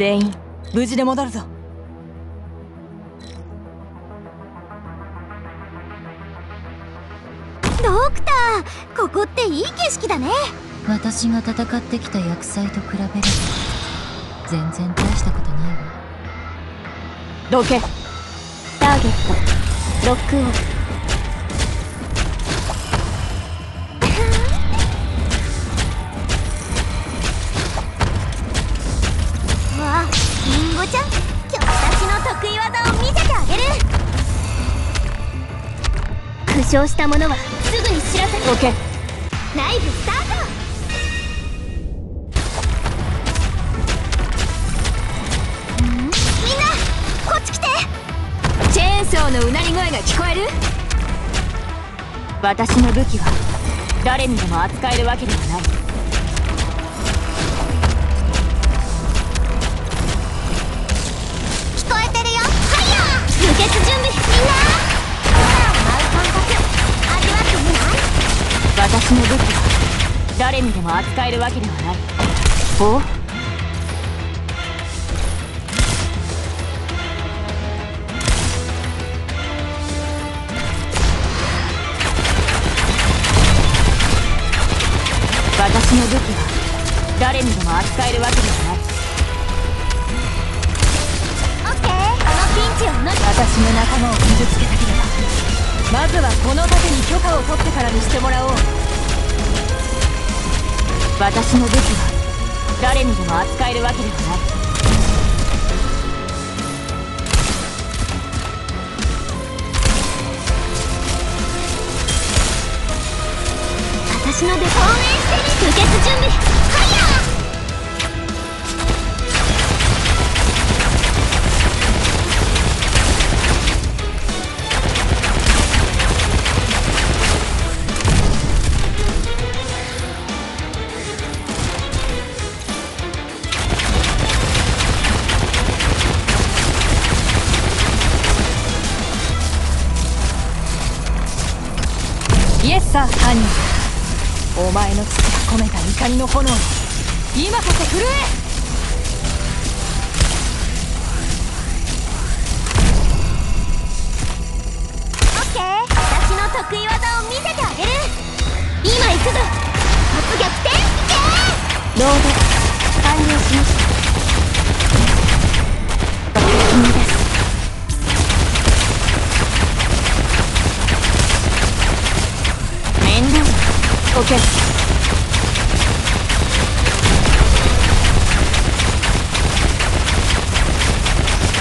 全員無事で戻るぞ。ドクター、ここっていい景色だね。私が戦ってきた厄災と比べると全然大したことないわ。どけ。ターゲットロックオン。 負傷した者はすぐに知らせる。オッケー。ライブスタート。みんなこっち来て。チェーンソーのうなり声が聞こえる。私の武器は誰にでも扱えるわけではない。聞こえてるよ。ファイヤー。輸血準備。みんな 私の武器は誰にでも扱えるわけではない。お？私の武器は誰にでも扱えるわけではない。オッケー。このピンチを乗り越え私の仲間を傷つけたければ まずはこの盾に許可を取ってからにしてもらおう。私の武器は誰にでも扱えるわけではない。私の出番応援してみ。輸血準備。ファイヤー。 さあ犯人、お前の父が込めた怒りの炎に今こそ震え。 Okay.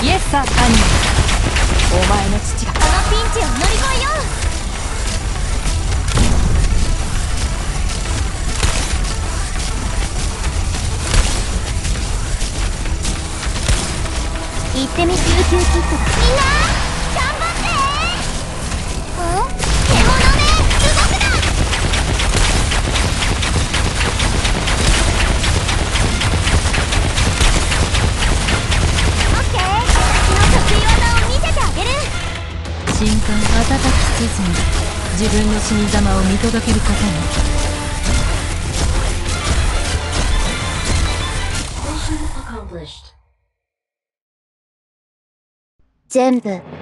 イエスさ、犯人。お前の父がこのピンチを乗り越えよう。行ってみ、救急キットだ。みんな頑張って。 瞬間瞬きせずに自分の死に様を見届けることに。全部。